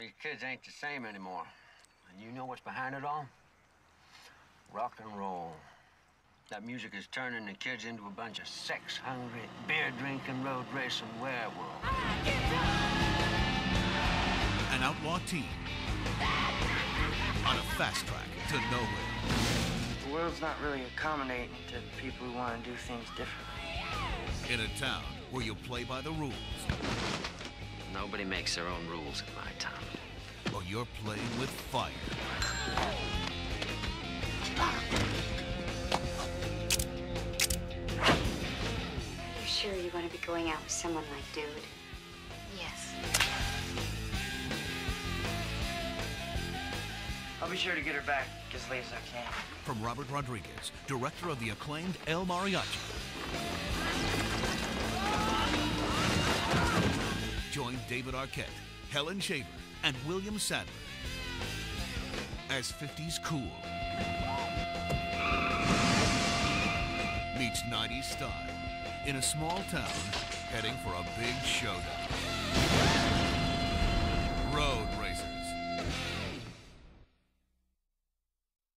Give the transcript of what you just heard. These kids ain't the same anymore. And you know what's behind it all? Rock and roll. That music is turning the kids into a bunch of sex-hungry, beer-drinking, road-racing werewolves. An outlaw team on a fast track to nowhere. The world's not really accommodating to people who want to do things differently. In a town where you play by the rules. Nobody makes their own rules in my town. Or you're playing with fire. You're sure you want to be going out with someone like Dude? Yes. I'll be sure to get her back as late as I can. From Robert Rodriguez, director of the acclaimed El Mariachi. Join David Arquette, Helen Shaver, and William Sadler as 50s cool meets 90s style in a small town heading for a big showdown.